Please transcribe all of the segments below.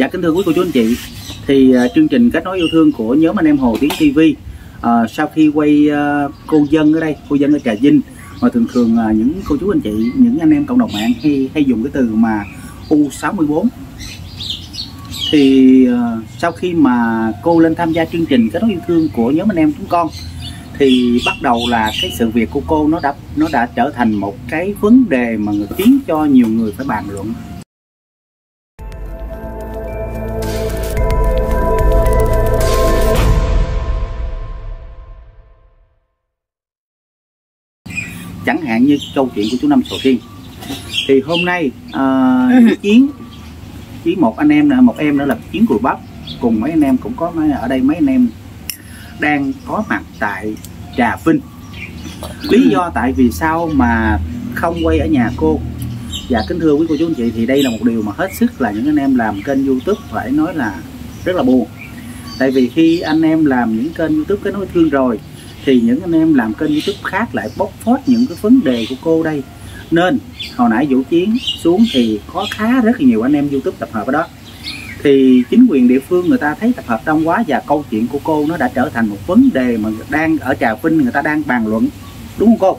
Dạ kính thưa quý cô chú anh chị, thì chương trình Kết Nối Yêu Thương của nhóm anh em Hồ Tiến TV sau khi quay cô dân ở đây, cô dân ở Trà Vinh, mà thường thường những cô chú anh chị, những anh em cộng đồng mạng hay dùng cái từ mà U64. Thì sau khi mà cô lên tham gia chương trình Kết Nối Yêu Thương của nhóm anh em chúng con, thì bắt đầu là cái sự việc của cô nó đã trở thành một cái vấn đề mà khiến cho nhiều người phải bàn luận. Chẳng hạn như câu chuyện của chú Năm Sầu Riêng. Thì hôm nay Chiến với một anh em nữa, một em nữa là Chiến Cùi Bắp, cùng mấy anh em cũng có ở đây, mấy anh em đang có mặt tại Trà Vinh. Lý do tại vì sao mà không quay ở nhà cô? Dạ kính thưa quý cô chú anh chị, thì đây là một điều mà hết sức là những anh em làm kênh YouTube phải nói là rất là buồn. Tại vì khi anh em làm những kênh YouTube Kết Nối Yêu Thương rồi, thì những anh em làm kênh YouTube khác lại bóc phốt những cái vấn đề của cô đây. Nên hồi nãy Vũ Chiến xuống thì có rất là nhiều anh em YouTube tập hợp ở đó. Thì chính quyền địa phương người ta thấy tập hợp đông quá, và câu chuyện của cô nó đã trở thành một vấn đề mà đang ở Trà Vinh người ta đang bàn luận, đúng không cô?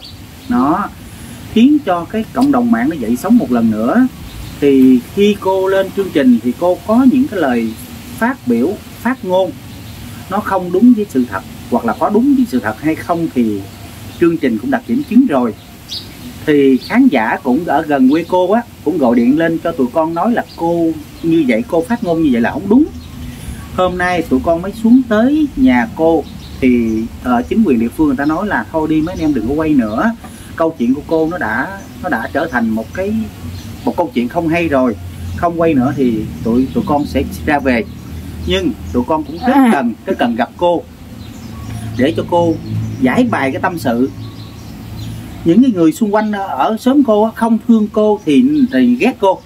Nó khiến cho cái cộng đồng mạng nó dậy sóng một lần nữa. Thì khi cô lên chương trình thì cô có những cái lời phát biểu, phát ngôn nó không đúng với sự thật, hoặc là có đúng với sự thật hay không thì chương trình cũng đã kiểm chứng rồi. Thì khán giả cũng ở gần quê cô á, cũng gọi điện lên cho tụi con nói là cô như vậy, cô phát ngôn như vậy là không đúng. Hôm nay tụi con mới xuống tới nhà cô, thì chính quyền địa phương người ta nói là thôi đi mấy anh em đừng có quay nữa. Câu chuyện của cô nó đã trở thành một câu chuyện không hay rồi. Không quay nữa thì tụi con sẽ ra về. Nhưng tụi con cũng rất cần gặp cô để cho cô giải bày cái tâm sự. Những cái người xung quanh ở xóm cô không thương cô thì ghét cô.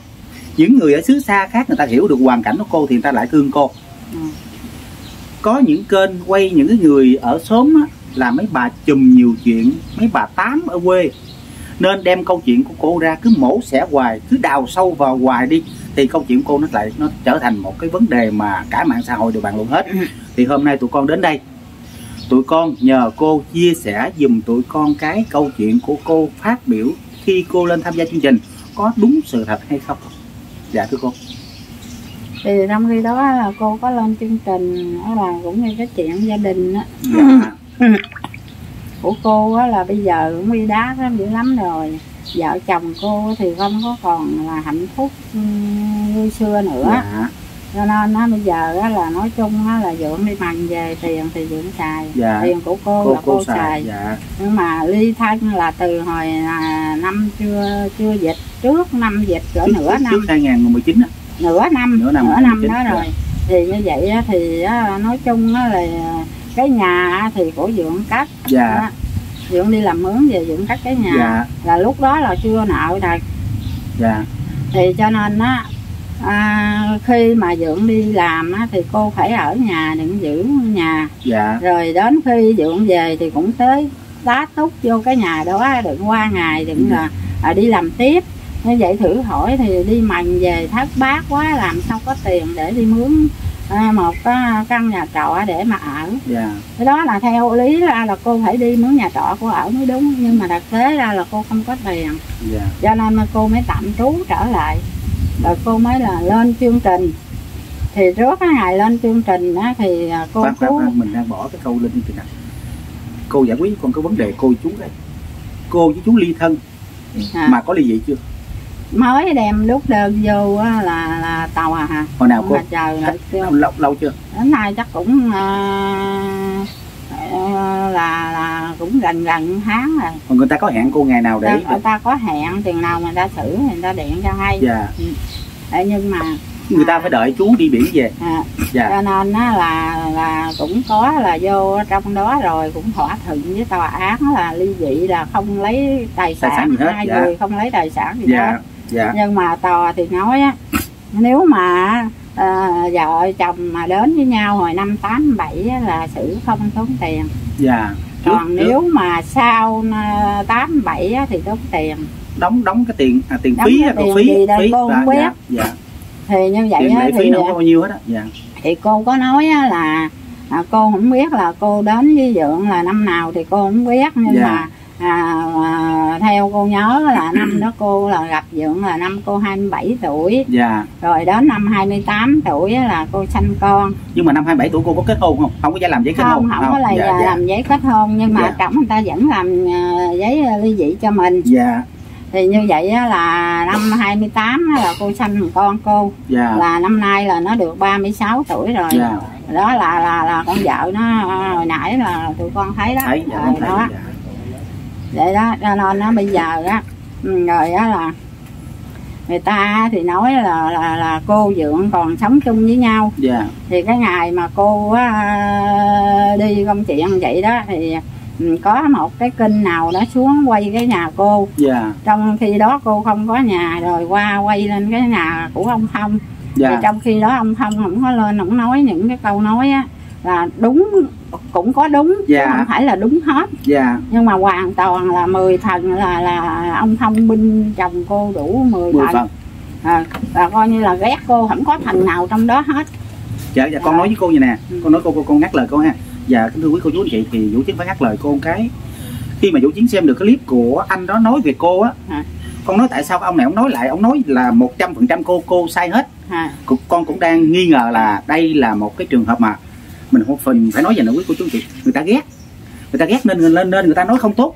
Những người ở xứ xa khác người ta hiểu được hoàn cảnh của cô thì người ta lại thương cô. Có những kênh quay những cái người ở xóm là mấy bà chùm nhiều chuyện, mấy bà tám ở quê, nên đem câu chuyện của cô ra cứ mổ xẻ hoài, cứ đào sâu vào hoài đi, thì câu chuyện của cô nó trở thành một cái vấn đề mà cả mạng xã hội đều bàn luận hết. Thì hôm nay tụi con đến đây, tụi con nhờ cô chia sẻ dùm tụi con cái câu chuyện của cô phát biểu khi cô lên tham gia chương trình có đúng sự thật hay không? Dạ thưa cô. Thì năm khi đó là cô có lên chương trình, đó là cũng như cái chuyện gia đình á. Dạ. Của cô á là bây giờ cũng đi đá dữ lắm rồi. Vợ chồng cô thì không có còn là hạnh phúc như xưa nữa. Dạ. Cho nên nó bây giờ á, là nói chung á, là Dưỡng đi mần về tiền thì Dưỡng xài, dạ. Tiền của cô là cô xài, dạ. Nhưng mà ly thân là từ hồi năm chưa dịch, trước năm dịch cỡ nửa năm, trước 2019 á, nửa năm đó rồi. Thì như vậy á, thì á, nói chung á, là cái nhà thì của Dưỡng cắt, dạ. Dưỡng đi làm mướn về Dưỡng cắt cái nhà, dạ. Là lúc đó là chưa nợ thật, dạ. Thì cho nên á, khi mà Dưỡng đi làm á, thì cô phải ở nhà đừng giữ nhà, dạ. Rồi đến khi Dưỡng về thì cũng tới tá túc vô cái nhà đó, đừng qua ngày, đừng là đi làm tiếp. Như vậy thử hỏi thì đi mần về thất bát quá, làm sao có tiền để đi mướn một căn nhà trọ để mà ở, dạ. Cái đó là theo lý ra là cô phải đi mướn nhà trọ cô ở mới đúng, nhưng mà thực tế ra là cô không có tiền, dạ. Cho nên cô mới tạm trú trở lại. Rồi cô mới là lên chương trình. Thì trước cái ngày lên chương trình á, thì cô mình đang bỏ cái câu lên chương trình này. Cô giải quyết con cái vấn đề cô chú đây. Cô với chú ly thân à. Mà có ly dị chưa? Mới đem đút đơn vô á, là tàu à hả? Hồi nào cô? Lâu chưa? Đến nay chắc cũng là cũng gần tháng rồi. Còn người ta có hẹn cô ngày nào để người ta có hẹn, chừng nào người ta xử người ta điện cho hay, dạ. Nhưng mà người ta phải đợi chú đi biển về, dạ. Cho nên là cũng có là vô trong đó rồi cũng thỏa thuận với tòa án là ly dị là không lấy tài sản gì hết, hai dạ. Người không lấy tài sản gì, dạ. Hết, dạ. Nhưng mà tòa thì nói á, nếu mà vợ chồng mà đến với nhau hồi năm 87 là xử không tốn tiền, dạ. Còn nếu mà sau 87 thì tốn tiền, đóng cái tiền phí, cô không biết, dạ. Thì như vậy á, thì không có bao nhiêu hết á. Dạ. Thì cô có nói á là cô không biết là cô đến với Dượng là năm nào thì cô không biết, nhưng dạ. mà theo cô nhớ là năm đó cô là gặp Dượng là năm cô 27 tuổi. Dạ. Rồi đến năm 28 tuổi là cô sanh con. Nhưng mà năm 27 tuổi cô có kết hôn không? Không có giấy làm giấy kết hôn. Không có dạ, dạ. làm giấy kết hôn, nhưng mà dạ. chồng người ta vẫn làm giấy ly dị cho mình. Dạ. Thì như vậy là năm 28 là cô sanh con cô. Dạ. Là năm nay là nó được 36 tuổi rồi. Dạ. Đó là con vợ nó hồi nãy là tụi con thấy đó. Thấy, dạ, rồi, thấy, đó. Dạ. Vậy đó, cho nên nó bây giờ á, rồi á là người ta thì nói là cô Dượng còn sống chung với nhau. Yeah. Thì cái ngày mà cô đi công chuyện vậy đó thì có một cái kênh nào đó xuống quay cái nhà cô. Yeah. Trong khi đó cô không có nhà, rồi qua quay lên cái nhà của ông Thông. Yeah. Thì trong khi đó ông Thông không có lên, ông nói những cái câu nói á là đúng, cũng có đúng, dạ. không phải là đúng hết, dạ. nhưng mà hoàn toàn là 10 phần là ông Thông binh chồng cô đủ 10 phần. Và coi như là ghét cô, không có phần nào trong đó hết. Dạ, dạ con nói với cô vậy nè, con nói cô ngắt lời cô ha. Dạ kính thưa quý cô chú anh chị, thì Vũ Chiến phải ngắt lời cô một cái. Khi mà Vũ Chiến xem được cái clip của anh đó nói về cô á, con nói tại sao ông này ông nói lại, ông nói là 100% cô sai hết. Con cũng đang nghi ngờ là đây là một cái trường hợp mà mình không phải nói về nội quý của chú chị, người ta ghét nên người ta nói không tốt.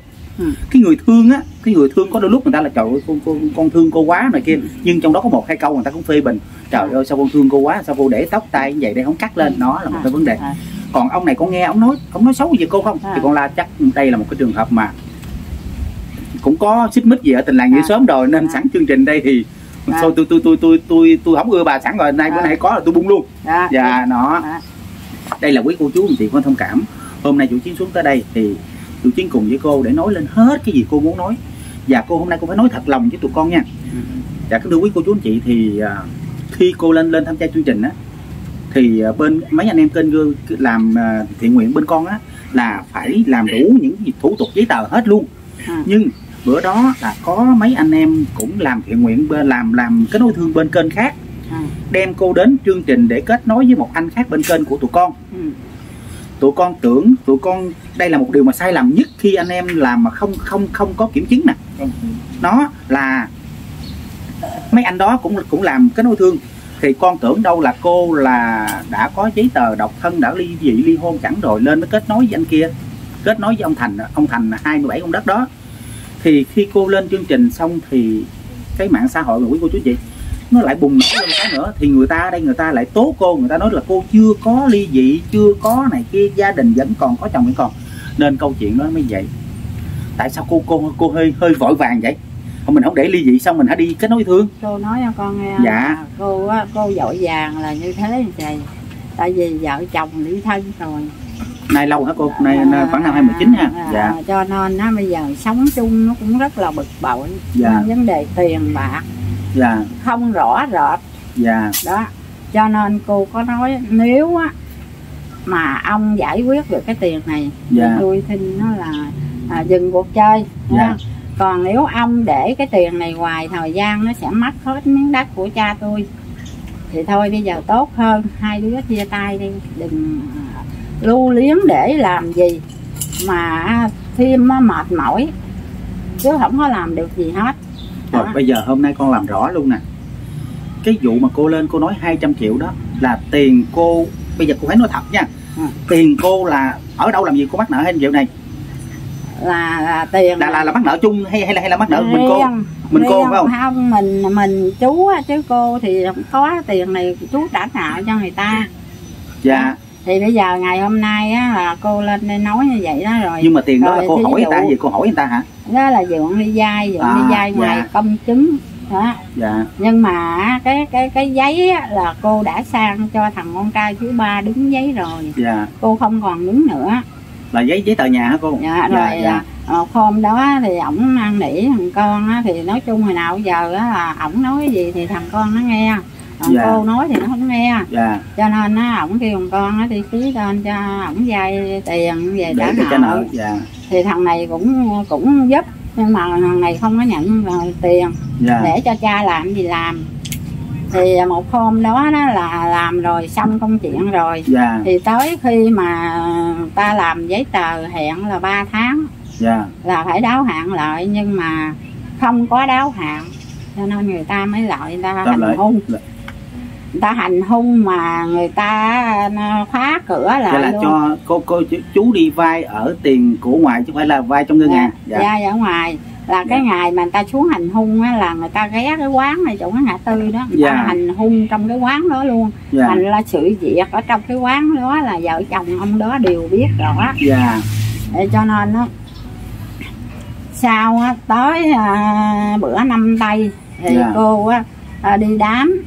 Cái người thương á, cái người thương có đôi lúc người ta là trời ơi con thương cô quá này kia, nhưng trong đó có một hai câu người ta cũng phê bình trời ơi sao con thương cô quá, sao cô để tóc tai như vậy để không cắt lên, nó là một cái vấn đề. Còn ông này con nghe ông nói xấu về cô không thì con la chắc đây là một cái trường hợp mà cũng có xích mích gì ở tình làng nghĩa xóm rồi, nên sẵn chương trình đây thì sao tôi không ưa bà, sẵn rồi nay bữa nay có là tôi bung luôn. Dạ nó đây là quý cô chú anh chị con thông cảm. Hôm nay Vũ Chiến xuống tới đây thì Vũ Chiến cùng với cô để nói lên hết cái gì cô muốn nói. Và cô hôm nay cô phải nói thật lòng với tụi con nha. Dạ kính thưa quý cô chú anh chị, thì khi cô lên tham gia chương trình á, thì bên mấy anh em kênh làm thiện nguyện bên con á là phải làm đủ những thủ tục giấy tờ hết luôn. Nhưng bữa đó là có mấy anh em cũng làm thiện nguyện bên làm kết nối thương bên kênh khác, đem cô đến chương trình để kết nối với một anh khác bên kênh của tụi con. Tụi con tưởng, tụi con đây là một điều mà sai lầm nhất khi anh em làm mà không có kiểm chứng nè. Nó là mấy anh đó cũng làm kết nối thương, thì con tưởng đâu là cô là đã có giấy tờ độc thân, đã ly dị ly hôn chẳng rồi lên mới kết nối với anh kia, kết nối với ông Thành 27 con đất đó. Thì khi cô lên chương trình xong thì cái mạng xã hội của quý cô chú chị nó lại bùng nổ lên cái nữa, thì người ta ở đây người ta lại tố cô, người ta nói là cô chưa có ly dị, chưa có này kia, gia đình vẫn còn, có chồng vẫn còn, nên câu chuyện đó mới vậy. Tại sao cô hơi vội vàng vậy? Mình không để ly dị xong mình hãy đi kết nối thương. Cô nói cho con nghe. Dạ. Cô vội vàng là như thế trời. Tại vì vợ chồng ly thân rồi. Nay lâu hả cô? Nay khoảng năm 2019 ha. Dạ. Cho nên nó bây giờ sống chung nó cũng rất là bực bội. Dạ. Vấn đề tiền bạc. Dạ. Không rõ rệt. Dạ. Đó. Cho nên cô có nói nếu á mà ông giải quyết được cái tiền này, dạ. tôi xin nó là dừng cuộc chơi. Dạ. Còn nếu ông để cái tiền này hoài, thời gian nó sẽ mất hết miếng đất của cha tôi. Thì thôi bây giờ tốt hơn hai đứa chia tay đi, đừng lưu luyến để làm gì mà thêm mệt mỏi, chứ không có làm được gì hết. Rồi bây giờ hôm nay con làm rõ luôn nè. Cái vụ mà cô lên cô nói 200 triệu đó là tiền cô, bây giờ cô phải nói thật nha. Tiền cô là ở đâu làm gì cô mắc nợ 200 triệu này? Là tiền là mắc nợ chung hay là mắc nợ mình cô? Mình cô phải không? Không, mình chú á, chứ cô thì không có tiền này, chú trả nợ cho người ta. Dạ. Thì bây giờ ngày hôm nay á là cô lên đây nói như vậy đó rồi. Nhưng mà tiền đó là cô hỏi người ta gì? Cô hỏi người ta hả? Đó là Dượng đi vay, Dượng đi vay ngoài công chứng đó. Dạ. Nhưng mà cái giấy á, là cô đã sang cho thằng con trai thứ ba đứng giấy rồi. Dạ. Cô không còn đứng nữa. Là giấy tờ nhà hả cô? Dạ. Rồi dạ. Hôm đó thì ổng năn nỉ thằng con á, thì nói chung hồi nào giờ á là ổng nói gì thì thằng con nó nghe. Dạ. Cô nói thì nó không nghe. Dạ. Cho nên á ổng kêu thằng con nó đi ký tên cho ổng vay tiền về trả nợ. Dạ. Thì thằng này cũng giúp, nhưng mà thằng này không có nhận tiền. Dạ. Để cho cha làm gì làm. Thì một hôm đó nó là làm rồi xong công chuyện rồi, thì tới khi mà ta làm giấy tờ hẹn là 3 tháng, là phải đáo hạn lại, nhưng mà không có đáo hạn cho nên người ta mới lại người ta hành hung. Người ta hành hung mà người ta khóa cửa lại. Vậy là luôn. Cho cô chú đi vay ở tiền của ngoài chứ không phải là vay trong ngân hàng. Dạ, ở ngoài. Là cái ngày mà người ta xuống hành hung á, là người ta ghé cái quán này chỗ cái ngã tư đó, người ta hành hung trong cái quán đó luôn. Thành là sự việc ở trong cái quán đó là vợ chồng ông đó đều biết rõ. Cho nên đó, sau á, tới bữa năm tây thì cô á, đi đám.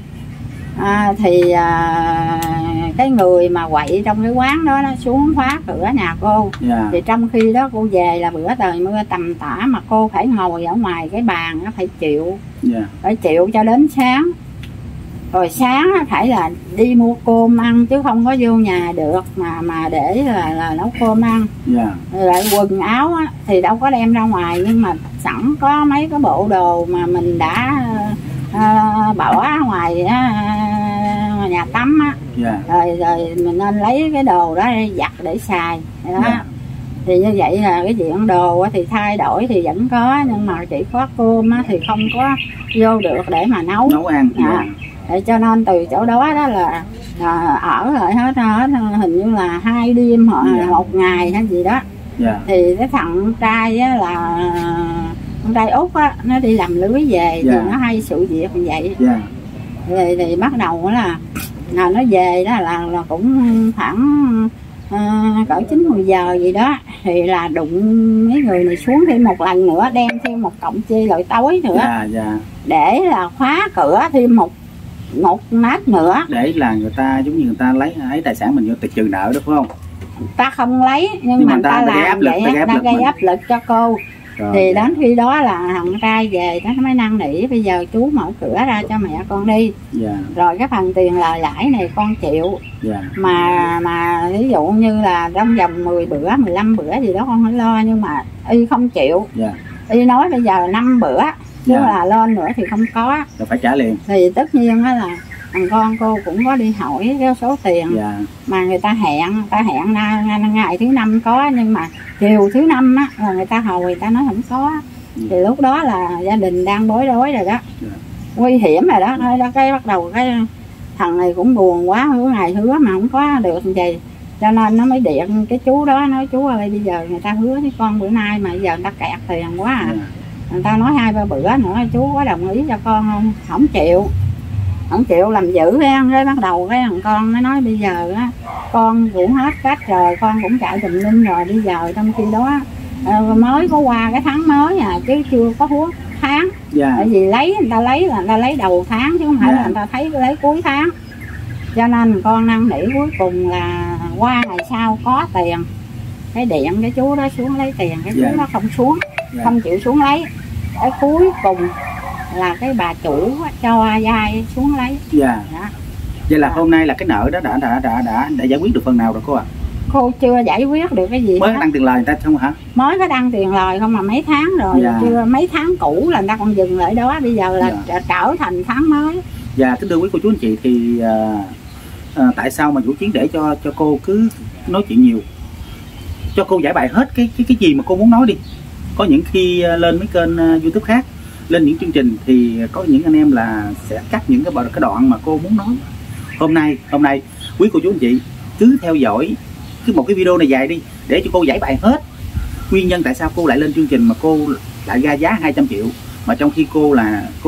Cái người mà quậy trong cái quán đó nó xuống khóa cửa nhà cô. Thì trong khi đó cô về là bữa trời mưa tầm tã, mà cô phải ngồi ở ngoài cái bàn nó phải chịu, phải chịu cho đến sáng. Rồi sáng phải là đi mua cơm ăn chứ không có vô nhà được mà để là nấu cơm ăn. Lại quần áo á, thì đâu có đem ra ngoài, nhưng mà sẵn có mấy cái bộ đồ mà mình đã bỏ ngoài nhà tắm á, rồi mình nên lấy cái đồ đó giặt để xài đó. Thì như vậy là cái chuyện đồ thì thay đổi thì vẫn có, nhưng mà chỉ có cơm á, thì không có vô được để mà nấu ăn. Cho nên từ chỗ đó đó là ở lại hết hình như là 2 đêm hoặc 1 ngày hay gì đó. Thì cái thằng trai á, là con trai út á, nó đi làm lưới về thì nó hay sự việc như vậy. Thì bắt đầu là nó về đó là cũng khoảng cỡ 9-10 giờ gì đó, thì là đụng mấy người này xuống thêm một lần nữa, đem thêm một cọng chi loại tối nữa, để là khóa cửa thêm một mát nữa, để là người ta giống như người ta lấy tài sản mình vô tịch trừ nợ, đúng không? Ta không lấy, nhưng mà ta làm vậy ta gây áp lực cho cô. Thì đến khi đó là thằng trai về nó mới năn nỉ, bây giờ chú mở cửa ra cho mẹ con đi, rồi cái phần tiền lời lãi này con chịu. Mà ví dụ như là trong vòng 10 bữa 15 bữa gì đó con phải lo, nhưng mà y không chịu. Y nói bây giờ 5 bữa chứ là lên nữa thì không có, rồi phải trả liền. Thì tất nhiên đó là thằng con cô cũng có đi hỏi cái số tiền mà người ta hẹn, ngày thứ 5 có, nhưng mà chiều thứ 5 á, là người ta hồi người ta nói không có. Thì lúc đó là gia đình đang bối rối rồi đó, nguy hiểm rồi đó. Thôi đó, cái bắt đầu cái thằng này cũng buồn quá, hứa ngày hứa mà không có được gì, cho nên nó mới điện cái chú đó, nói chú ơi bây giờ người ta hứa với con bữa nay mà giờ người ta kẹt tiền quá người ta nói 2-3 bữa nữa chú có đồng ý cho con không? Không chịu, không chịu làm dữ em. Cái bắt đầu cái thằng con nó nói bây giờ á, con cũng hết cách rồi, con cũng chạy tùm lum rồi, bây giờ trong khi đó mới có qua cái tháng mới chứ chưa có hứa tháng. Tại vì lấy người ta lấy là người ta lấy đầu tháng chứ không phải là người ta thấy lấy cuối tháng. Cho nên con năn nỉ, cuối cùng là qua ngày sau có tiền, cái điện cái chú đó xuống lấy tiền, cái chú nó không xuống, không chịu xuống lấy. Cái cuối cùng là cái bà chủ cho dai xuống lấy. Vậy là hôm nay là cái nợ đó đã giải quyết được phần nào rồi cô ạ? Cô chưa giải quyết được cái gì. Mới đăng tiền lời người ta không hả? Mới có đăng tiền lời không, mà mấy tháng rồi, chưa, mấy tháng cũ là người ta còn dừng lại đó, bây giờ là trở thành tháng mới. Kính thưa quý cô chú anh chị, thì tại sao mà Vũ Chiến để cho cô cứ nói chuyện nhiều, cho cô giải bày hết cái gì mà cô muốn nói đi. Có những khi lên mấy kênh YouTube khác, lên những chương trình thì có những anh em là sẽ cắt những cái đoạn mà cô muốn nói. Hôm nay quý cô chú anh chị cứ theo dõi cứ một cái video này dài đi, để cho cô giải bày hết nguyên nhân tại sao cô lại lên chương trình mà cô lại ra giá 200 triệu mà trong khi cô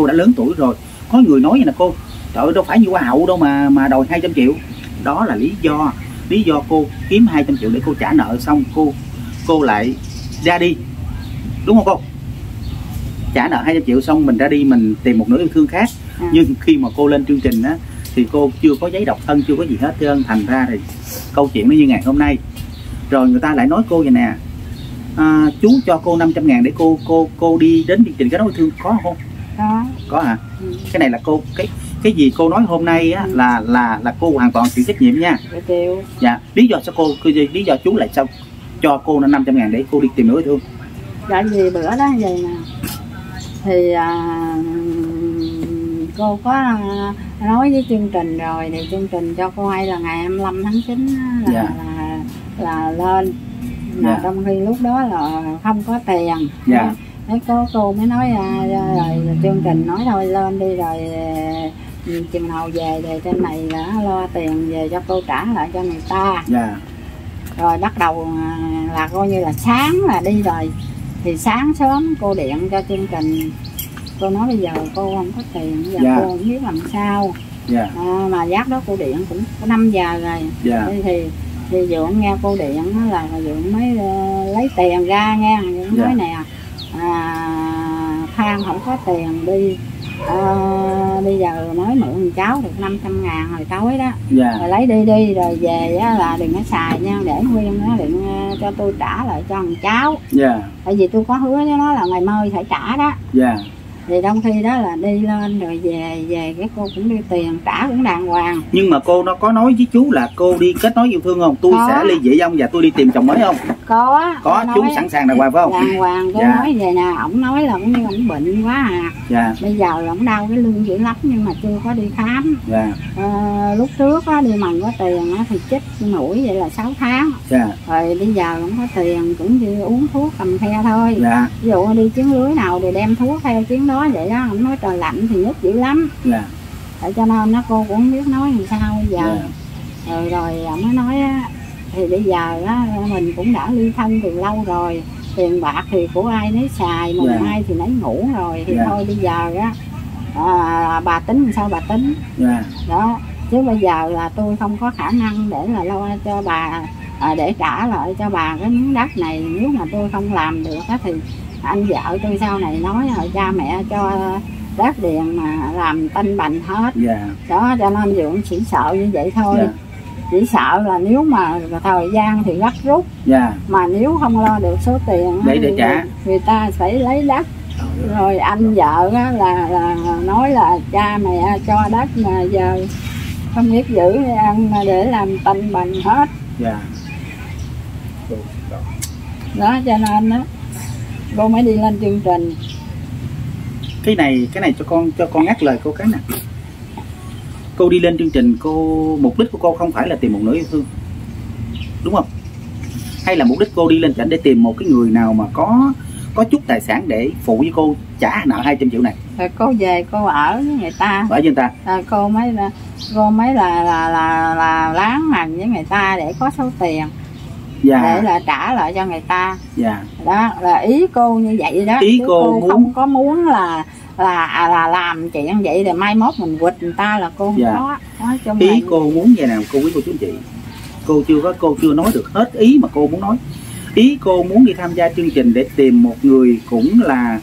đã lớn tuổi rồi. Có người nói vậy nè cô, trời ơi đâu phải như hoa hậu đâu mà đòi 200 triệu. Đó là lý do cô kiếm 200 triệu để cô trả nợ, xong cô lại ra đi, đúng không cô? Trả nợ 200 triệu xong mình ra đi, mình tìm một nửa yêu thương khác. Nhưng khi mà cô lên chương trình á, thì cô chưa có giấy độc thân, chưa có gì hết trơn. Thành ra thì câu chuyện nó như ngày hôm nay. Rồi người ta lại nói cô vậy nè, chú cho cô 500 ngàn để cô đi đến chương trình Kết Nối Yêu Thương, có không? Có hả? Cái này là cô, cái gì cô nói hôm nay á, là cô hoàn toàn chịu trách nhiệm nha. Lý do sao cô, lý do chú lại sao cho cô 500 ngàn để cô đi tìm nửa yêu thương? Tại vì bữa đó vậy nè, thì cô có nói với chương trình rồi thì chương trình cho cô hay là ngày 25/9 là, yeah, là lên mà, yeah, trong khi lúc đó là không có tiền, yeah, mấy cô mới nói rồi chương trình nói thôi lên đi, rồi chừng nào về thì trên này đã lo tiền về cho cô trả lại cho người ta, yeah, rồi bắt đầu là coi như là sáng là đi rồi. Thì sáng sớm cô điện cho chương trình, cô nói bây giờ cô không có tiền, bây giờ, yeah, cô không biết làm sao, yeah, mà giáp đó cô điện cũng có 5 giờ rồi, yeah, thì Dượng nghe cô điện là Dượng mới lấy tiền ra nghe, Dượng, yeah, nói nè, Phan không có tiền đi, bây giờ mới mượn cháu được 500.000 hồi tối đó, yeah, rồi lấy đi đi, rồi về á, là đừng có xài nha, để nguyên á đừng cho tôi trả lại cho thằng cháu, yeah, tại vì tôi có hứa với nó là ngày mai phải trả đó, yeah, thì trong khi đó là đi lên rồi về cái cô cũng đưa tiền trả cũng đàng hoàng. Nhưng mà cô nó có nói với chú là cô đi kết nối yêu thương không, tôi có sẽ ly dị ông và tôi đi tìm chồng mới không? Có chú sẵn sàng đàng hoàng phải không? Đàng hoàng. Cô, dạ, nói về nè, ổng nói là cũng như ổng bệnh quá à, dạ, bây giờ là ổng đau cái lưng dữ lắm nhưng mà chưa có đi khám, dạ, lúc trước á, đi mần có tiền á, thì chích mũi vậy là 6 tháng, dạ, rồi bây giờ ổng có tiền cũng như uống thuốc cầm theo thôi, dạ, ví dụ đi chuyến lưới nào thì đem thuốc theo chuyến đó vậy đó. Ổng nói trời lạnh thì nhức dữ lắm, dạ, tại cho nên nó cô cũng không biết nói làm sao bây giờ, dạ, rồi ổng mới nói á, thì bây giờ á, mình cũng đã ly thân từ lâu rồi, tiền bạc thì của ai nấy xài, mùng, yeah, ai thì nấy ngủ rồi, thì, yeah, thôi bây giờ á, bà tính sao bà tính, yeah, đó, chứ bây giờ là tôi không có khả năng để là lo cho bà, để trả lại cho bà cái miếng đất này. Nếu mà tôi không làm được á, thì anh vợ tôi sau này nói rồi cha mẹ cho đất điện mà làm tanh bành hết, yeah, đó, cho nên Dượng chỉ sợ như vậy thôi, yeah, chỉ sợ là nếu mà thời gian thì gấp rút, yeah, mà nếu không lo được số tiền để trả người ta phải lấy đất, rồi anh vợ là nói là cha mẹ cho đất mà giờ không biết giữ ăn mà để làm tanh bành hết, yeah, đó, cho nên đó cô mới đi lên chương trình. Cái này cho con ngắt lời cô cái nè. Cô đi lên chương trình, cô mục đích của cô không phải là tìm một nữ yêu thương, đúng không? Hay là mục đích cô đi lên cảnh để tìm một cái người nào mà có chút tài sản để phụ với cô trả nợ 200 triệu này. Rồi cô về cô ở với người ta. Ở với người ta. Rồi cô mới là láng màng với người ta để có số tiền, dạ, để là trả lại cho người ta. Dạ. Đó là ý cô như vậy đó. Ý cô không có muốn là làm chuyện vậy để mai mốt mình quỵt người ta là cô không, dạ, có. Nói chung ý này, cô muốn vậy nào cô quý cô chú chị. Cô chưa nói được hết ý mà cô muốn nói. Ý cô muốn đi tham gia chương trình để tìm một người cũng là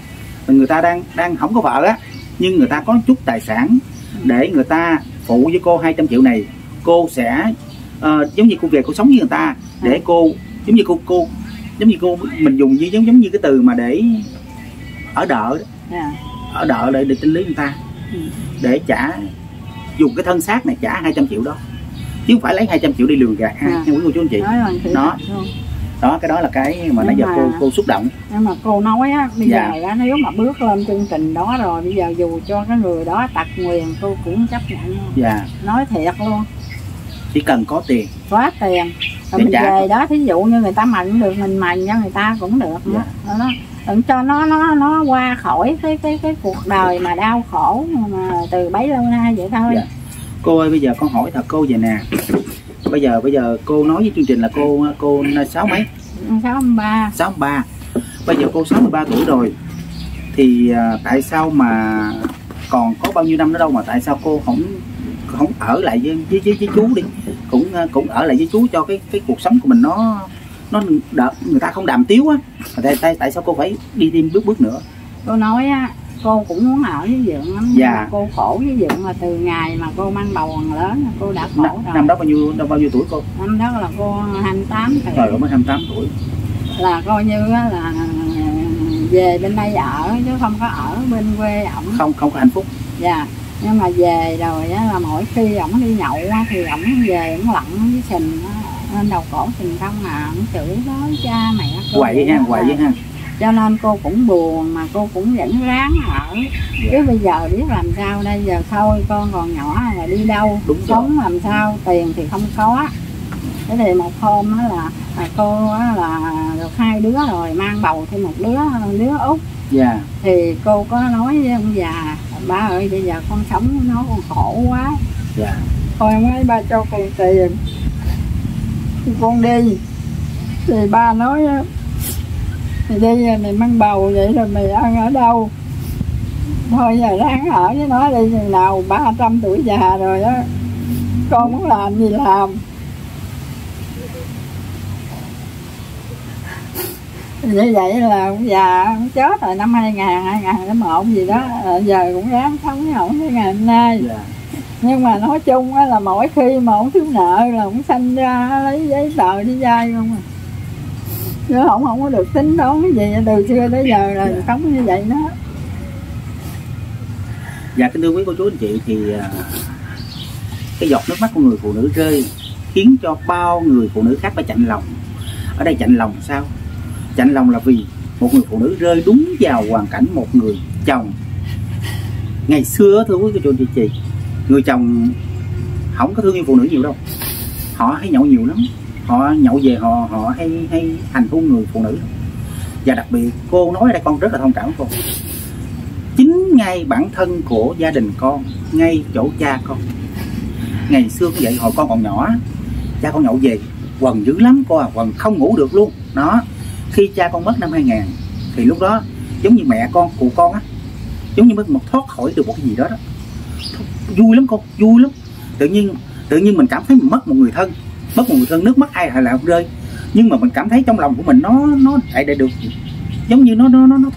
người ta đang không có vợ á, nhưng người ta có chút tài sản để người ta phụ với cô 200 triệu này. Cô sẽ giống như cô về cô sống với người ta để cô giống như cô giống như cô mình dùng như giống như cái từ mà để ở đợ đó. Yeah. Ở đợ để tinh lý người ta, để trả dùng cái thân xác này trả 200 triệu đó, chứ không phải lấy 200 triệu đi lừa gạt ha, quý cô chú anh chị đó. Đó, cái đó là cái mà nãy giờ cô xúc động. Nhưng mà cô nói á, bây, dạ, giờ á, nếu mà bước lên chương trình đó rồi, bây giờ dù cho cái người đó tật nguyền cô cũng chấp nhận, dạ, nói thiệt luôn, chỉ cần có tiền, quá tiền rồi mình về đó, thí dụ như người ta mạnh được mình mạnh cho người ta cũng được, dạ, đó. Đừng cho nó qua khỏi cái cuộc đời mà đau khổ mà từ bấy lâu nay vậy thôi. Dạ. Cô ơi, bây giờ con hỏi thật cô vậy nè. Bây giờ cô nói với chương trình là cô 6 mấy? 63. 63. Bây giờ cô 63 tuổi rồi. Thì tại sao mà còn có bao nhiêu năm nữa đâu mà tại sao cô không ở lại với chú đi. Cũng ở lại với chú cho cái cuộc sống của mình nó người ta không đàm tiếu á. Tại sao cô phải đi bước nữa? Cô nói á, cô cũng muốn ở với Dượng lắm, dạ, nhưng mà cô khổ với Dượng là từ ngày mà cô mang bầu còn lớn là cô đã khổ rồi. Năm đó bao nhiêu tuổi cô? Năm đó là cô 28 tuổi. Trời ơi, mới 28 tuổi. Là coi như là về bên đây ở chứ không có ở bên quê ổng. Không có hạnh phúc. Dạ. Nhưng mà về rồi á, là mỗi khi ổng đi nhậu á, thì ổng về ổng lặn với sình, nên đầu cổ sình không à, ổng chửi với cha mẹ. Quậy ha, cho nên cô cũng buồn mà cô cũng vẫn ráng ở. Chứ bây giờ biết làm sao đây, giờ thôi con còn nhỏ là đi đâu đúng sống rồi. Làm sao, tiền thì không có. Thế thì một hôm đó là cô đó là được 2 đứa rồi, mang bầu thêm một đứa út. Yeah. Thì cô có nói với ông già, ba ơi bây giờ con sống với nó con khổ quá. Yeah. Thôi mấy ba cho con tiền con đi. Thì ba nói thì đi mày mang bầu vậy rồi mày ăn ở đâu, thôi giờ ráng ở với nó đi, chừng nào 300 tuổi già rồi á con muốn làm gì làm. Như vậy là ông già ông chết rồi năm 2001 gì đó, giờ cũng ráng sống với ổng tới ngày hôm nay. Yeah. Nhưng mà nói chung là mỗi khi mà ổng thiếu nợ là ổng sanh ra lấy giấy tờ đi vay không à, chứ ổng không có được tính toán cái gì, từ xưa tới giờ là sống. Yeah. Như vậy đó. Dạ kính thưa quý cô chú anh chị, thì cái giọt nước mắt của người phụ nữ rơi khiến cho bao người phụ nữ khác phải chạnh lòng. Ở đây chạnh lòng sao? Chạnh lòng là vì một người phụ nữ rơi đúng vào hoàn cảnh một người chồng. Ngày xưa thưa quý cô chú anh chị, người chồng không có thương yêu phụ nữ nhiều đâu, họ hay nhậu nhiều lắm, họ nhậu về họ hay hành hung người phụ nữ. Và đặc biệt cô nói ở đây con rất là thông cảm cô, chính ngay bản thân của gia đình con, ngay chỗ cha con ngày xưa cũng vậy, hồi con còn nhỏ cha con nhậu về quần dữ lắm cô à, quần không ngủ được luôn đó. Khi cha con mất năm 2000 thì lúc đó giống như mẹ con cụ con á, giống như mất một thoát khỏi được một cái gì đó, đó vui lắm cô, vui lắm. Tự nhiên mình cảm thấy mình mất một người thân, nước mắt ai là không rơi, nhưng mà mình cảm thấy trong lòng của mình nó lại được giống như nó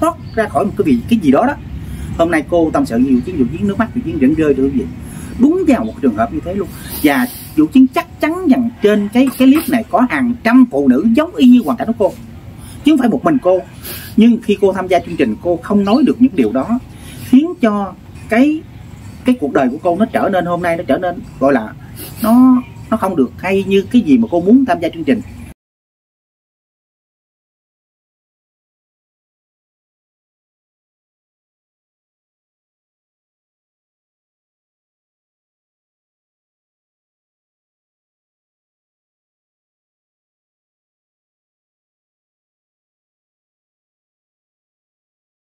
thoát ra khỏi một cái gì đó đó. Hôm nay cô tâm sự nhiều chuyện, nước mắt Vũ Chiến vẫn rơi được gì, đúng vào một trường hợp như thế luôn. Và Vũ Chiến chắc chắn rằng trên cái clip này có hàng trăm phụ nữ giống y như hoàn cảnh của cô, chứ không phải một mình cô. Nhưng khi cô tham gia chương trình cô không nói được những điều đó, khiến cho cái cuộc đời của cô nó trở nên hôm nay, nó trở nên gọi là nó không được hay như cái gì mà cô muốn tham gia chương trình.